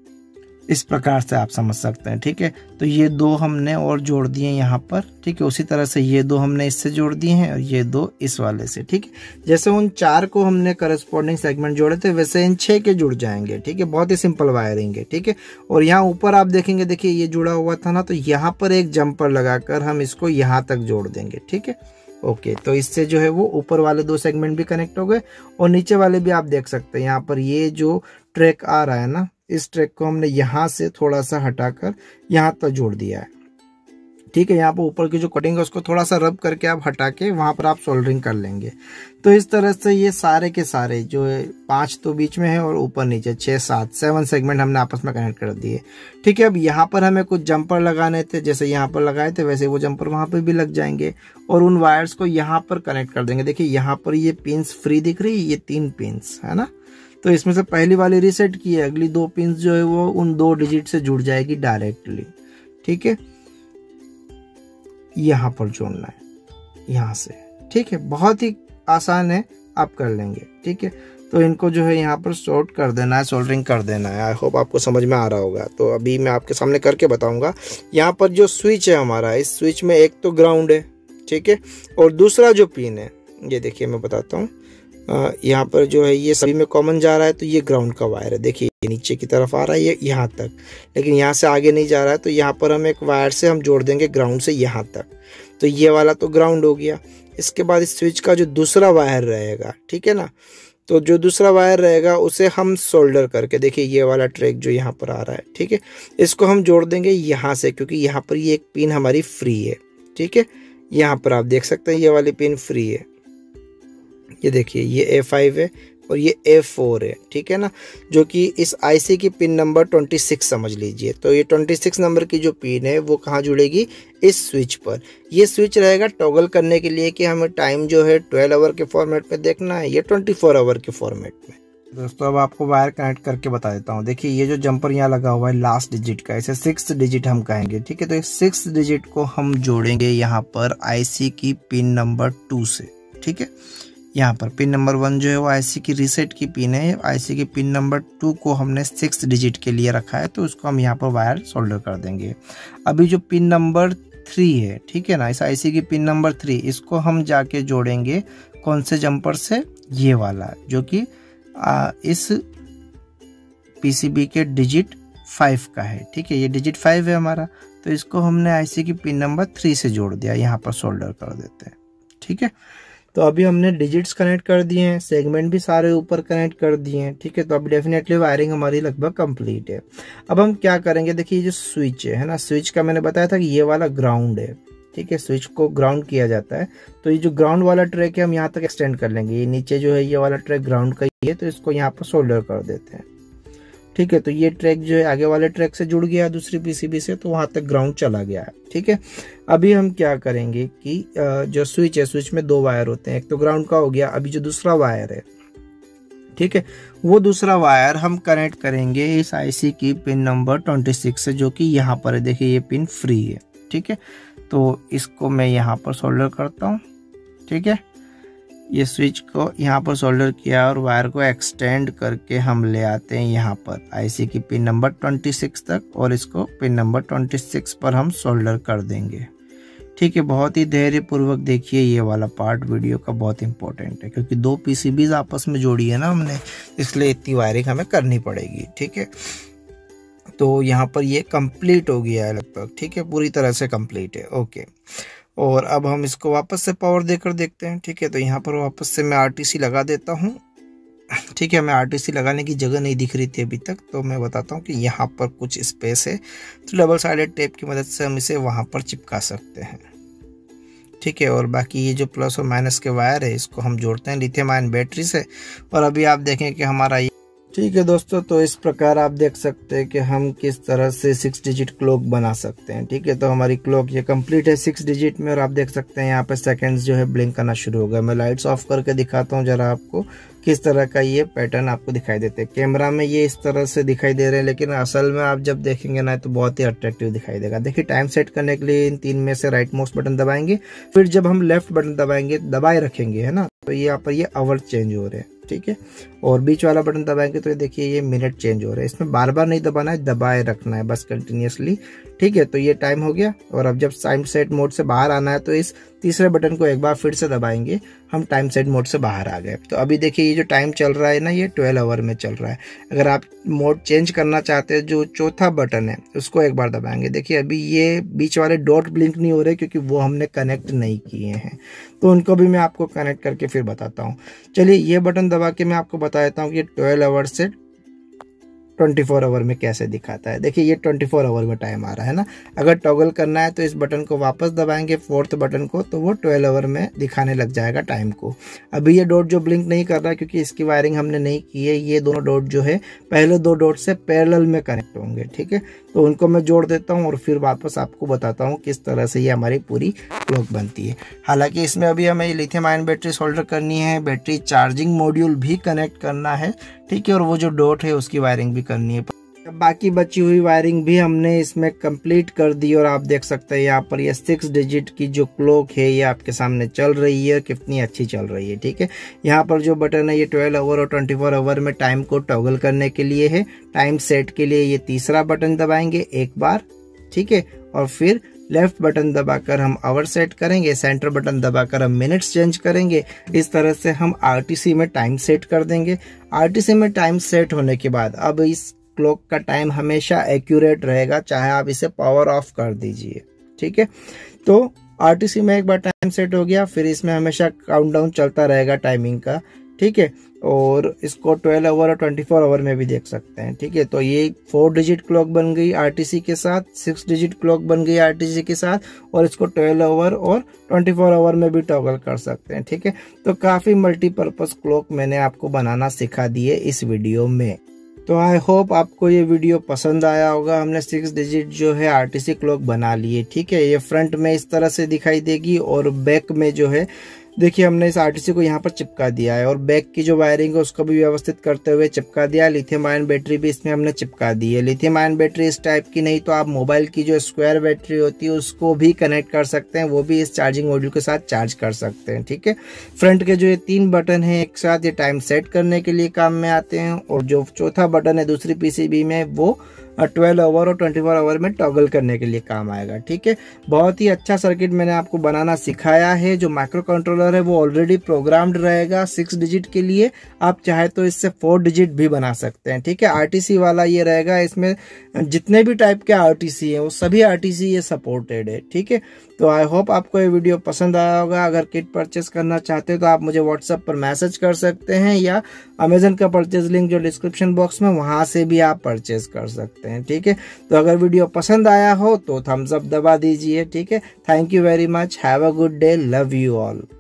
इस प्रकार से आप समझ सकते हैं, ठीक है। तो ये 2 हमने और जोड़ दिए यहाँ पर, ठीक है। उसी तरह से ये 2 हमने इससे जोड़ दिए हैं और ये 2 इस वाले से, ठीक है। जैसे उन 4 को हमने करस्पॉन्डिंग सेगमेंट जोड़े थे वैसे इन 6 के जुड़ जाएंगे, ठीक है। बहुत ही सिंपल वायरिंग है, ठीक है। और यहाँ ऊपर आप देखेंगे, देखिए ये जुड़ा हुआ था ना, तो यहाँ पर एक जंपर लगाकर हम इसको यहाँ तक जोड़ देंगे, ठीक है। ओके, तो इससे जो है वो ऊपर वाले 2 सेगमेंट भी कनेक्ट हो गए और नीचे वाले भी आप देख सकते हैं। यहाँ पर ये जो ट्रैक आ रहा है ना, इस ट्रैक को हमने यहाँ से थोड़ा सा हटाकर यहाँ तक जोड़ दिया है, ठीक है। यहाँ पर ऊपर की जो कटिंग है उसको थोड़ा सा रब करके आप हटा के वहाँ पर आप सोल्डरिंग कर लेंगे। तो इस तरह से ये सारे के सारे जो है 5 तो बीच में है और ऊपर नीचे 6, 7, 7 सेगमेंट हमने आपस में कनेक्ट कर दिए। ठीक है, अब यहाँ पर हमें कुछ जंपर लगाने थे, जैसे यहाँ पर लगाए थे वैसे वो जंपर वहाँ पर भी लग जाएंगे और उन वायर्स को यहाँ पर कनेक्ट कर देंगे। देखिए यहाँ पर ये पिन्स फ्री दिख रही है, ये 3 पिन्स है ना, तो इसमें से पहली वाली रीसेट की है, अगली 2 पिन्स जो है वो उन 2 डिजिट से जुड़ जाएगी डायरेक्टली। ठीक है, यहाँ पर जोड़ना है यहाँ से। ठीक है, बहुत ही आसान है, आप कर लेंगे। ठीक है, तो इनको जो है यहाँ पर शॉर्ट कर देना है, सोल्डरिंग कर देना है। आई होप आपको समझ में आ रहा होगा। तो अभी मैं आपके सामने करके बताऊंगा। यहाँ पर जो स्विच है हमारा, इस स्विच में एक तो ग्राउंड है, ठीक है, और दूसरा जो पिन है ये देखिए मैं बताता हूँ, यहाँ पर जो है ये सभी में कॉमन जा रहा है, तो ये ग्राउंड का वायर है। देखिए ये नीचे की तरफ आ रहा है, ये यहाँ तक, लेकिन यहाँ से आगे नहीं जा रहा है, तो यहाँ पर हम एक वायर से हम जोड़ देंगे ग्राउंड से यहाँ तक। तो ये वाला तो ग्राउंड हो गया। इसके बाद इस स्विच का जो दूसरा वायर रहेगा, ठीक है ना, तो जो दूसरा वायर रहेगा उसे हम सोल्डर करके, देखिए ये वाला ट्रैक जो यहाँ पर आ रहा है, ठीक है, इसको हम जोड़ देंगे यहाँ से, क्योंकि यहाँ पर ये एक पिन हमारी फ्री है। ठीक है, यहाँ पर आप देख सकते हैं ये वाली पिन फ्री है, ये देखिए ये A5 है और ये A4 है, ठीक है ना, जो कि इस आईसी की पिन नंबर 26 समझ लीजिए। तो ये 26 नंबर की जो पिन है वो कहाँ जुड़ेगी, इस स्विच पर। ये स्विच रहेगा टॉगल करने के लिए कि हमें टाइम जो है 12 आवर के फॉर्मेट में देखना है या 24 आवर के फॉर्मेट में। दोस्तों अब आपको वायर कनेक्ट करके बता देता हूँ। देखिए ये जो जंपर यहाँ लगा हुआ है लास्ट डिजिट का, इसे 6 डिजिट हम कहेंगे। ठीक है, तो इस 6 डिजिट को हम जोड़ेंगे यहाँ पर आईसी की पिन नंबर 2 से। ठीक है, यहाँ पर पिन नंबर 1 जो है वो आईसी की रीसेट की पिन है, आईसी की पिन नंबर 2 को हमने 6 डिजिट के लिए रखा है, तो उसको हम यहाँ पर वायर सोल्डर कर देंगे। अभी जो पिन नंबर 3 है, ठीक है ना, इस आईसी की पिन नंबर 3, इसको हम जाके जोड़ेंगे कौन से जंपर से, ये वाला, जो कि इस पीसीबी के डिजिट 5 का है। ठीक है, ये डिजिट 5 है हमारा, तो इसको हमने आईसी की पिन नंबर 3 से जोड़ दिया, यहाँ पर सोल्डर कर देते हैं। ठीक है, तो अभी हमने डिजिट्स कनेक्ट कर दिए हैं, सेगमेंट भी सारे ऊपर कनेक्ट कर दिए हैं। ठीक है, तो अभी डेफिनेटली वायरिंग हमारी लगभग कंप्लीट है। अब हम क्या करेंगे, देखिए ये जो स्विच है ना, स्विच का मैंने बताया था कि ये वाला ग्राउंड है। ठीक है, स्विच को ग्राउंड किया जाता है, तो ये जो ग्राउंड वाला ट्रैक है हम यहाँ तक एक्सटेंड कर लेंगे। ये नीचे जो है ये वाला ट्रैक ग्राउंड का ही है, तो इसको यहाँ पर सोल्डर कर देते हैं। ठीक है, तो ये ट्रैक जो है आगे वाले ट्रैक से जुड़ गया दूसरी पीसीबी से, तो वहां तक ग्राउंड चला गया है। ठीक है, अभी हम क्या करेंगे कि जो स्विच है, स्विच में 2 वायर होते हैं, एक तो ग्राउंड का हो गया, अभी जो दूसरा वायर है, ठीक है, वो दूसरा वायर हम कनेक्ट करेंगे इस आईसी की पिन नंबर 26 से, जो कि यहाँ पर है। देखिए ये पिन फ्री है, ठीक है, तो इसको मैं यहाँ पर सोल्डर करता हूँ। ठीक है, ये स्विच को यहाँ पर सोल्डर किया और वायर को एक्सटेंड करके हम ले आते हैं यहाँ पर आईसी की पिन नंबर 26 तक, और इसको पिन नंबर 26 पर हम सोल्डर कर देंगे। ठीक है, बहुत ही धैर्यपूर्वक देखिए, ये वाला पार्ट वीडियो का बहुत इंपॉर्टेंट है, क्योंकि 2 पीसीबीज आपस में जोड़ी है ना हमने, इसलिए इतनी वायरिंग हमें करनी पड़ेगी। ठीक है, तो यहाँ पर ये कंप्लीट हो गया है लगभग। ठीक है, पूरी तरह से कंप्लीट है। ओके, और अब हम इसको वापस से पावर देकर देखते हैं। ठीक है, तो यहाँ पर वापस से मैं आरटीसी लगा देता हूँ। ठीक है, मैं आरटीसी लगाने की जगह नहीं दिख रही थी अभी तक, तो मैं बताता हूँ कि यहाँ पर कुछ स्पेस है, तो डबल साइडेड टेप की मदद से हम इसे वहाँ पर चिपका सकते हैं। ठीक है, और बाकी ये जो प्लस और माइनस के वायर है इसको हम जोड़ते हैं लिथियम आयन बैटरी से, और अभी आप देखें कि हमारा ये। ठीक है दोस्तों, तो इस प्रकार आप देख सकते हैं कि हम किस तरह से 6 डिजिट क्लॉक बना सकते हैं। ठीक है, तो हमारी क्लॉक ये कंप्लीट है 6 डिजिट में, और आप देख सकते हैं यहाँ पे सेकंड्स जो है ब्लिंक करना शुरू हो गया। मैं लाइट्स ऑफ करके दिखाता हूँ जरा आपको किस तरह का ये पैटर्न आपको दिखाई देता है। कैमरा में ये इस तरह से दिखाई दे रहे हैं, लेकिन असल में आप जब देखेंगे ना तो बहुत ही अट्रैक्टिव दिखाई देगा। देखिए टाइम सेट करने के लिए इन 3 में से राइट मोस्ट बटन दबाएंगे, फिर जब हम लेफ्ट बटन दबाएंगे दबाए रखेंगे है ना, तो ये यहाँ पर ये आवर चेंज हो रहे हैं। ठीक है, और बीच वाला बटन दबाएंगे तो ये देखिए ये मिनट चेंज हो रहा है। इसमें बार बार नहीं दबाना है, दबाए रखना है बस कंटिन्यूसली। ठीक है, तो ये टाइम हो गया, और अब जब टाइम सेट मोड से बाहर आना है तो इस तीसरे बटन को एक बार फिर से दबाएंगे। हम टाइम सेट मोड से बाहर आ गए। तो अभी देखिए ये जो टाइम चल रहा है ना, ये 12 आवर में चल रहा है। अगर आप मोड चेंज करना चाहते हैं, जो चौथा बटन है उसको एक बार दबाएंगे। देखिए अभी ये बीच वाले डॉट ब्लिंक नहीं हो रहे, क्योंकि वो हमने कनेक्ट नहीं किए हैं, तो उनको भी मैं आपको कनेक्ट करके फिर बताता हूँ। चलिए ये बटन दबा के मैं आपको बता देता हूँ कि 12 आवर से 24 आवर में कैसे दिखाता है। देखिए ये 24 आवर में टाइम आ रहा है ना। अगर टॉगल करना है तो इस बटन को वापस दबाएंगे फोर्थ बटन को, तो वो 12 आवर में दिखाने लग जाएगा टाइम को। अभी ये डॉट जो ब्लिंक नहीं कर रहा क्योंकि इसकी वायरिंग हमने नहीं की है। ये दोनों डॉट जो है पहले दो डॉट से पैरेलल में कनेक्ट होंगे, ठीक है। तो उनको मैं जोड़ देता हूँ और फिर वापस आपको बताता हूँ किस तरह से ये हमारी पूरी क्लॉक बनती है। हालांकि इसमें अभी हमें लिथियम आयन बैटरी सोल्डर करनी है, बैटरी चार्जिंग मॉड्यूल भी कनेक्ट करना है, ठीक है, और वो जो डॉट है उसकी वायरिंग भी करनी है। बाकी बची हुई वायरिंग भी हमने इसमें कंप्लीट कर दी और आप देख सकते हैं यहाँ पर ये 6 डिजिट की जो क्लॉक है ये आपके सामने चल रही है, कितनी अच्छी चल रही है, ठीक है। यहाँ पर जो बटन है ये 12 आवर और 24 आवर में टाइम को टॉगल करने के लिए है। टाइम सेट के लिए ये तीसरा बटन दबाएंगे एक बार, ठीक है, और फिर लेफ्ट बटन दबाकर हम आवर सेट करेंगे, सेंटर बटन दबाकर हम मिनट्स चेंज करेंगे। इस तरह से हम आरटीसी में टाइम सेट कर देंगे। आरटीसी में टाइम सेट होने के बाद अब इस क्लॉक का टाइम हमेशा एक्यूरेट रहेगा, चाहे आप इसे पावर ऑफ कर दीजिए, ठीक है। तो आरटीसी में एक बार टाइम सेट हो गया, फिर इसमें हमेशा काउंटडाउन चलता रहेगा टाइमिंग का, ठीक है। और इसको 12 आवर और 24 आवर में भी देख सकते हैं, ठीक है। तो ये 4 डिजिट क्लॉक बन गई आरटीसी के साथ, 6 डिजिट क्लॉक बन गई आरटीसी के साथ, और इसको 12 आवर और 24 आवर में भी टॉगल कर सकते हैं, ठीक है। तो काफ़ी मल्टीपर्पज़ क्लॉक मैंने आपको बनाना सिखा दिए इस वीडियो में। तो आई होप आपको ये वीडियो पसंद आया होगा। हमने 6 डिजिट जो है आरटीसी क्लॉक बना लिए, ठीक है। ये फ्रंट में इस तरह से दिखाई देगी और बैक में जो है देखिए हमने इस आरटीसी को यहाँ पर चिपका दिया है और बैक की जो वायरिंग है उसको भी व्यवस्थित करते हुए चिपका दिया। लिथियम आयन बैटरी भी इसमें हमने चिपका दी है। लिथियम आयन बैटरी इस टाइप की नहीं तो आप मोबाइल की जो स्क्वायर बैटरी होती है उसको भी कनेक्ट कर सकते हैं, वो भी इस चार्जिंग मॉड्यूल के साथ चार्ज कर सकते हैं, ठीक है। फ्रंट के जो ये 3 बटन हैं एक साथ ये टाइम सेट करने के लिए काम में आते हैं, और जो चौथा बटन है दूसरी पीसीबी में वो 12 आवर और 24 आवर में टॉगल करने के लिए काम आएगा, ठीक है। बहुत ही अच्छा सर्किट मैंने आपको बनाना सिखाया है। जो माइक्रो कंट्रोलर है वो ऑलरेडी प्रोग्राम्ड रहेगा 6 डिजिट के लिए। आप चाहे तो इससे 4 डिजिट भी बना सकते हैं, ठीक है। आरटीसी वाला ये रहेगा, इसमें जितने भी टाइप के आरटीसी हैं वो सभी आरटीसी ये सपोर्टेड है, ठीक है। तो आई होप आपको ये वीडियो पसंद आया होगा। अगर किट परचेस करना चाहते हो तो आप मुझे व्हाट्सएप पर मैसेज कर सकते हैं या अमेजन का परचेज लिंक जो डिस्क्रिप्शन बॉक्स में वहाँ से भी आप परचेज कर सकते हैं, ठीक है। तो अगर वीडियो पसंद आया हो तो थम्स अप दबा दीजिए, ठीक है। Thank you very much. Have a good day. Love you all.